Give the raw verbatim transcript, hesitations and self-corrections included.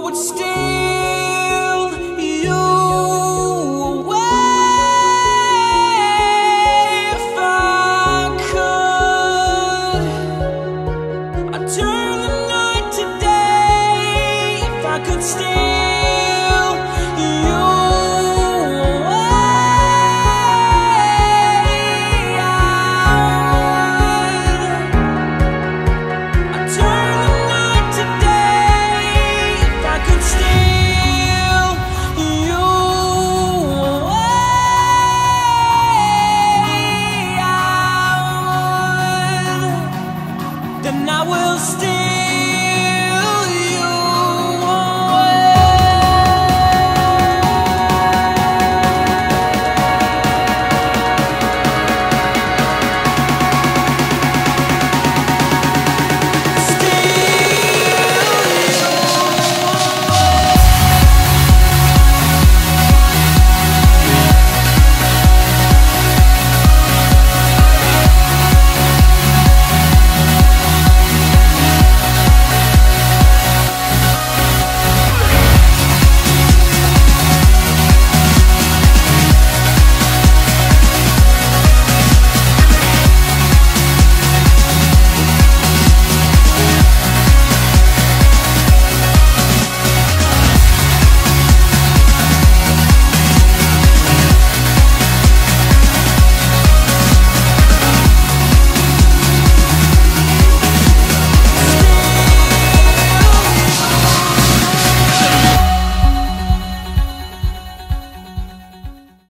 I would steal you away if I could. I'd turn the night to day if I could steal. Then I will steal.